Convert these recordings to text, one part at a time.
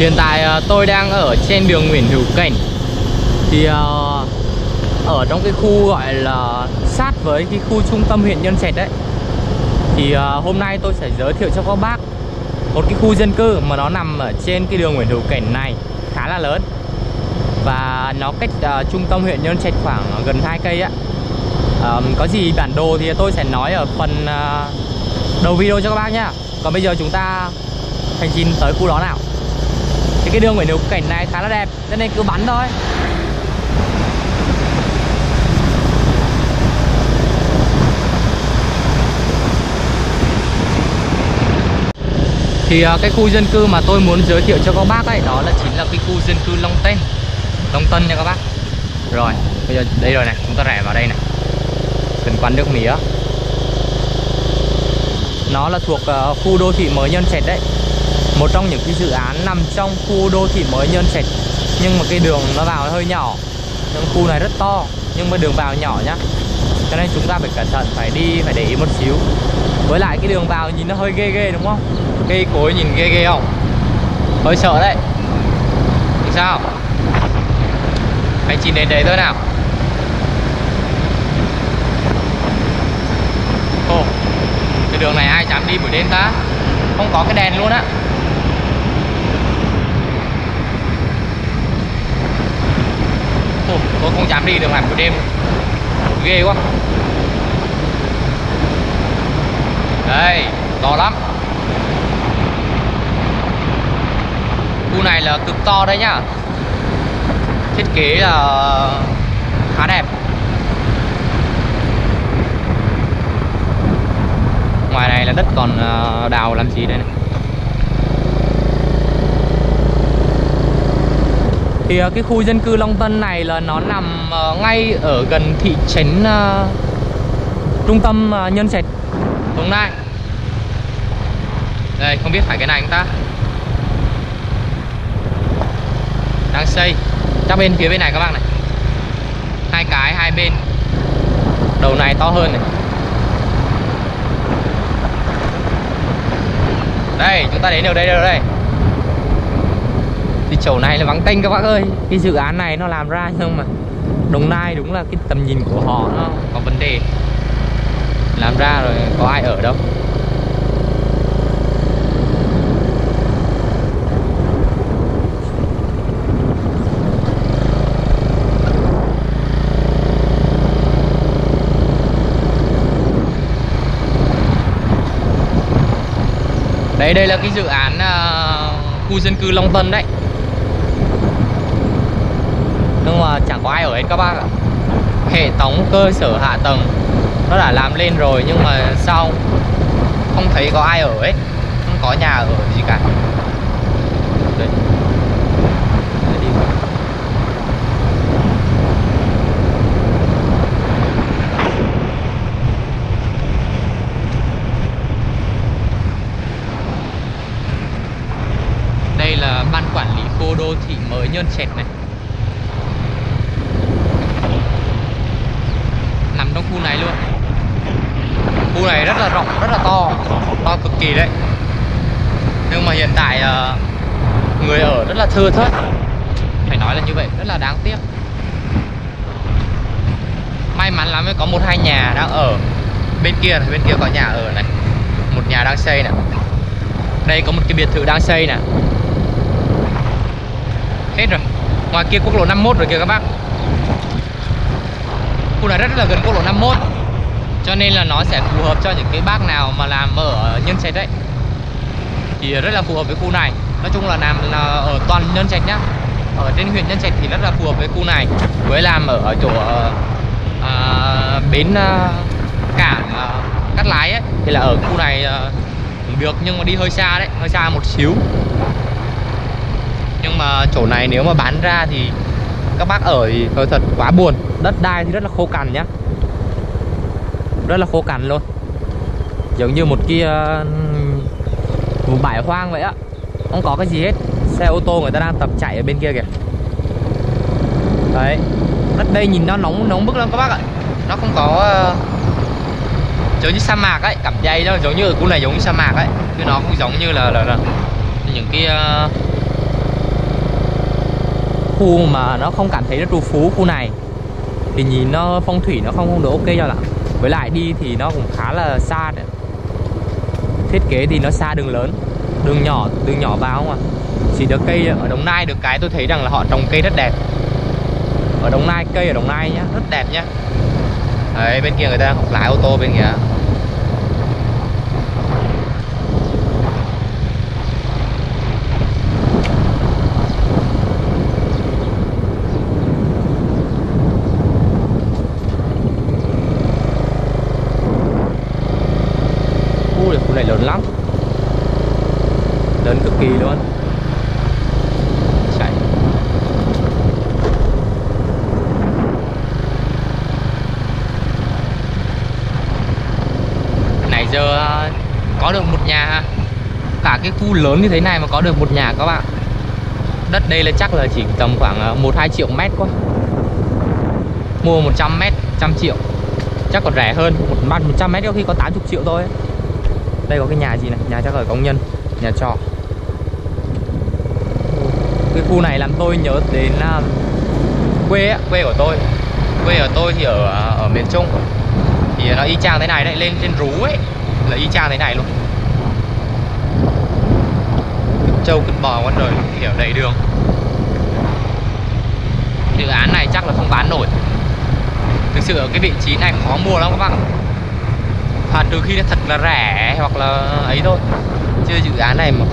Hiện tại tôi đang ở trên đường Nguyễn Hữu Cảnh. Thì ở trong cái khu gọi là sát với cái khu trung tâm huyện Nhơn Trạch đấy. Thì hôm nay tôi sẽ giới thiệu cho các bác một cái khu dân cư mà nó nằm ở trên cái đường Nguyễn Hữu Cảnh này khá là lớn. Và nó cách trung tâm huyện Nhơn Trạch khoảng gần 2 cây á. Có gì bản đồ thì tôi sẽ nói ở phần đầu video cho các bác nhá. Còn bây giờ chúng ta hành trình tới khu đó nào. Thì cái đường Nguyễn Hữu Cảnh này khá là đẹp cho nên cứ bắn thôi. Thì cái khu dân cư mà tôi muốn giới thiệu cho các bác ấy, đó là chính là cái khu dân cư Long Tân nha các bác. Rồi, bây giờ đây rồi này, chúng ta rẽ vào đây này. Gần quán nước mía. Nó là thuộc khu đô thị mới Nhơn Trạch đấy. Một trong những cái dự án nằm trong khu đô thị mới Nhơn Trạch. Nhưng mà cái đường nó vào hơi nhỏ. Nhưng khu này rất to, nhưng mà đường vào nhỏ nhá. Cho nên chúng ta phải cẩn thận, phải để ý một xíu. Với lại cái đường vào nhìn nó hơi ghê ghê đúng không? Cây cối nhìn ghê ghê không? Hơi sợ đấy. Thì sao? Anh chỉ đến đấy thôi nào. Ồ, cái đường này ai dám đi buổi đêm ta? Không có cái đèn luôn á. Ồ, tôi không dám đi đường này buổi đêm. Ghê quá. Đây, to lắm. Khu này là cực to đấy nhá. Thiết kế là khá đẹp. Ngoài này là đất còn đào làm gì đây này. Thì cái khu dân cư Long Tân này là nó nằm ngay ở gần thị trấn trung tâm Nhơn Trạch, Đồng Nai. Đây, không biết phải cái này không ta? Đang xây. Chắc bên phía bên này các bác này. Hai bên. Đầu này to hơn này. Đây, chúng ta đến được đây rồi đây. Thì chỗ này là vắng tanh các bác ơi. Cái dự án này nó làm ra nhưng mà Đồng Nai đúng là cái tầm nhìn của họ nó có vấn đề. Làm ra rồi có ai ở đâu. Đấy, đây là cái dự án khu dân cư Long Tân đấy. Nhưng mà chẳng có ai ở hết các bác ạ. Hệ thống cơ sở hạ tầng nó đã làm lên rồi nhưng mà sao không thấy có ai ở ấy. Không có nhà ở gì cả. Đấy. Đây là ban quản lý khu đô thị mới Nhơn Trạch này. Nằm trong khu này luôn. Khu này rất là rộng, rất là to. To cực kỳ đấy. Nhưng mà hiện tại người ở rất là thưa thớt. Phải nói là như vậy, rất là đáng tiếc. May mắn lắm mới có 1-2 nhà đang ở. Bên kia có nhà ở này. Một nhà đang xây này. Đây có một cái biệt thự đang xây này. Hết rồi. Ngoài kia quốc lộ 51 rồi kìa các bác. Khu này rất là gần quốc lộ 51. Cho nên là nó sẽ phù hợp cho những cái bác nào mà làm ở Nhơn Trạch đấy. Thì rất là phù hợp với khu này. Nói chung là làm ở toàn Nhơn Trạch nhá. Ở trên huyện Nhơn Trạch thì rất là phù hợp với khu này. Với làm ở chỗ bến cảng Cát Lái ấy, thì là ở khu này được nhưng mà đi hơi xa đấy. Hơi xa một xíu. Nhưng mà chỗ này nếu mà bán ra thì các bác ở thì thật quá buồn. Đất đai thì rất là khô cằn nhá. Rất là khô cằn luôn. Giống như một cái vùng bãi hoang vậy á. Không có cái gì hết. Xe ô tô người ta đang tập chạy ở bên kia kìa. Đấy. Đất đây nhìn nó nóng bức lắm các bác ạ. Nó không có giống như sa mạc ấy. Cảm giác nó giống như ở khu này giống như sa mạc ấy. Chứ nó cũng giống như là những cái khu mà nó không cảm thấy nó trù phú khu này thì nhìn nó phong thủy nó không được ok cho lắm. Với lại đi thì nó cũng khá là xa đấy. Thiết kế thì nó xa đường lớn, đường nhỏ vào mà. Chỉ được cây ở Đồng Nai được cái tôi thấy rằng là họ trồng cây rất đẹp. Ở Đồng Nai, cây ở Đồng Nai nhá, rất đẹp nhá. Đấy, bên kia người ta đang học lái ô tô bên kia. Khu này lớn lắm, lớn cực kỳ luôn. Chạy nãy giờ có được một nhà, cả cái khu lớn như thế này mà có được một nhà các bạn. Đất đây là chắc là chỉ tầm khoảng 1-2 triệu mét quá. Mua 100 mét 100 triệu chắc còn rẻ hơn. 100 mét có khi có 80 triệu thôi. Đây có cái nhà gì này, nhà chắc ở công nhân, nhà trọ. Cái khu này làm tôi nhớ đến quê của tôi thì ở miền Trung thì nó y chang thế này đấy, lên trên Rú ấy là y chang thế này luôn. Trâu cứt bò con đời kiểu đầy đường. Dự án này chắc là không bán nổi. Thực sự ở cái vị trí này khó mua lắm các bạn. Hoặc trừ khi nó thật là rẻ hoặc là ấy thôi. Chứ dự án này mà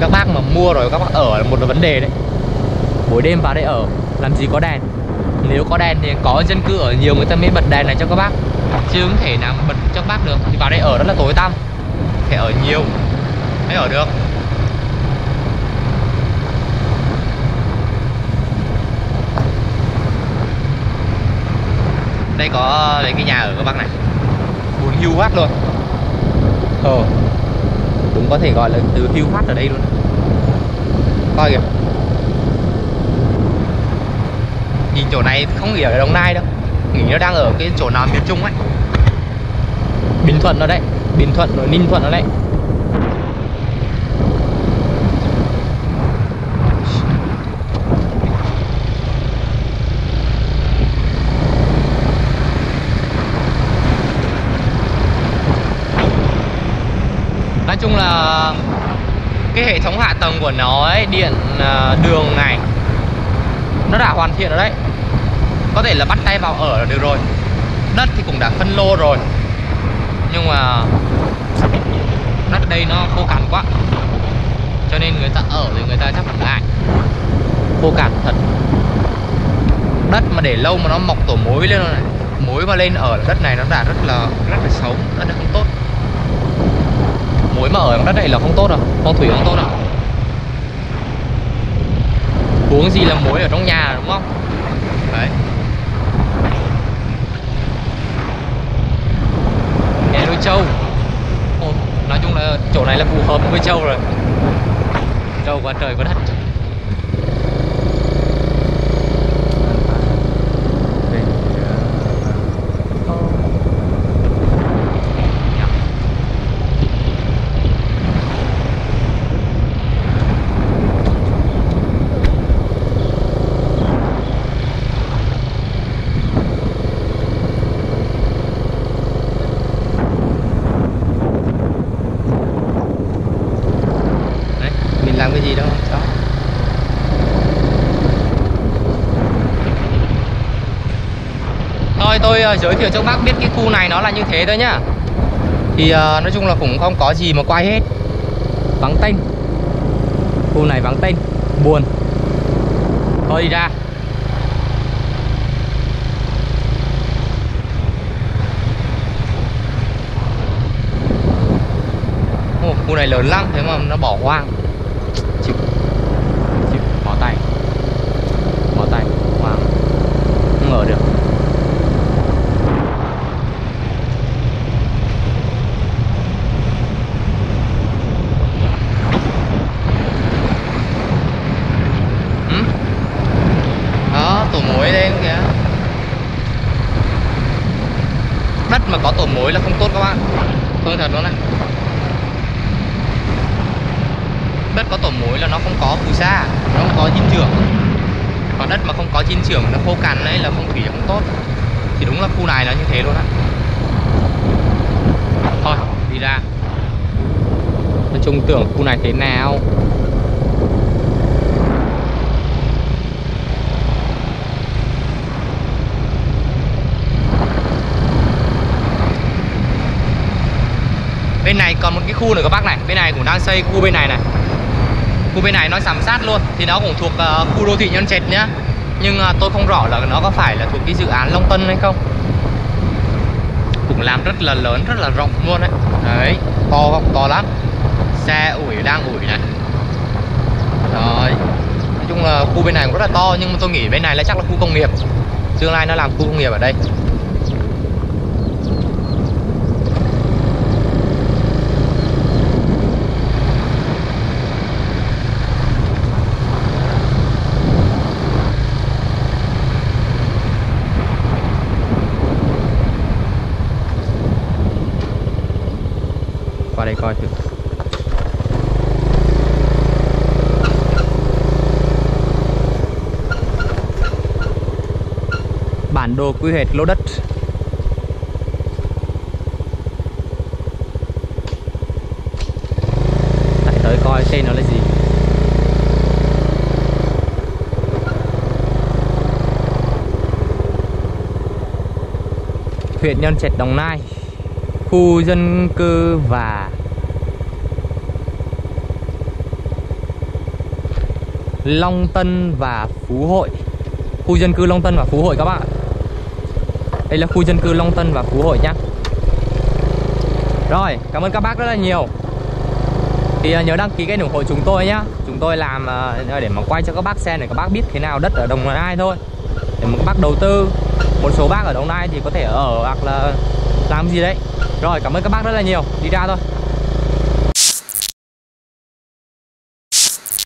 các bác mà mua rồi các bác ở là một vấn đề đấy. Buổi đêm vào đây ở làm gì có đèn. Nếu có đèn thì có dân cư ở nhiều người ta mới bật đèn này cho các bác, chứ không thể nào bật cho các bác được. Thì vào đây ở rất là tối tăm, phải ở nhiều mới ở được. Đây có lấy cái nhà ở các bác này, hưu hát luôn. Cũng có thể gọi là từ hưu hát ở đây luôn. Coi kìa. Nhìn chỗ này không nghĩ ở Đồng Nai đâu. Nghĩ nó đang ở cái chỗ nào miền Trung ấy. Bình Thuận nó đấy, Bình Thuận rồi Ninh Thuận nó đấy. Nói chung là cái hệ thống hạ tầng của nó ấy, điện đường này nó đã hoàn thiện rồi đấy. Có thể là bắt tay vào ở là được rồi. Đất thì cũng đã phân lô rồi. Nhưng mà đất đây nó khô cằn quá, cho nên người ta ở thì người ta chắc cũng ngại. Khô cằn thật. Đất mà để lâu mà nó mọc tổ mối lên này. Mối mà lên ở đất này nó đã rất là xấu. Đất nó không tốt. Mối mà ở đất này là không tốt đâu, phong thủy không tốt đâu. Uống gì là mối ở trong nhà đúng không? Đấy. Để nuôi trâu. Nói chung là chỗ này là phù hợp với trâu rồi. Trâu quá trời quá đất. Làm cái gì đâu đó. Thôi tôi giới thiệu cho các bác biết cái khu này nó là như thế thôi nhá. Thì nói chung là cũng không có gì mà quay hết. Vắng tênh. Khu này vắng tênh, buồn. Thôi đi ra. Khu này lớn lắm thế mà nó bỏ hoang. Chịu bỏ tay wow. Không ngờ được. Đó tổ mối đây kìa. Đất mà có tổ mối là không tốt các bạn, tôi thật luôn này. Đất có tổ mối là nó không có phù sa, nó không có dinh dưỡng. Còn đất mà không có chín chưởng, nó khô cằn đấy là phong thủy không tốt. Thì đúng là khu này nó như thế luôn á. Thôi đi ra. Nói chung tưởng khu này thế nào. Bên này còn một cái khu nữa các bác này. Bên này cũng đang xây khu bên này này. Khu bên này nó sám sát luôn. Thì nó cũng thuộc khu đô thị Nhơn Trạch nhá. Nhưng tôi không rõ là nó có phải là thuộc cái dự án Long Tân hay không. Cũng làm rất là lớn, rất là rộng luôn đấy. Đấy, to không? To lắm. Xe ủi đang ủi này. Rồi. Nói chung là khu bên này cũng rất là to. Nhưng mà tôi nghĩ bên này là chắc là khu công nghiệp. Tương lai nó làm khu công nghiệp ở đây. Qua đây coi thử. Bản đồ quy hoạch lô đất. Lại tới coi tên nó là gì. Huyện Nhơn Trạch, Đồng Nai. Khu dân cư và Long Tân và Phú Hội. Khu dân cư Long Tân và Phú Hội các bạn ạ. Đây là khu dân cư Long Tân và Phú Hội nhá. Rồi, cảm ơn các bác rất là nhiều. Thì nhớ đăng ký kênh ủng hộ chúng tôi nhá. Chúng tôi làm để mà quay cho các bác xem để các bác biết thế nào đất ở Đồng Nai thôi. Để mà các bác đầu tư. Một số bác ở Đồng Nai thì có thể ở hoặc là làm gì đấy. Rồi, cảm ơn các bác rất là nhiều. Đi ra thôi.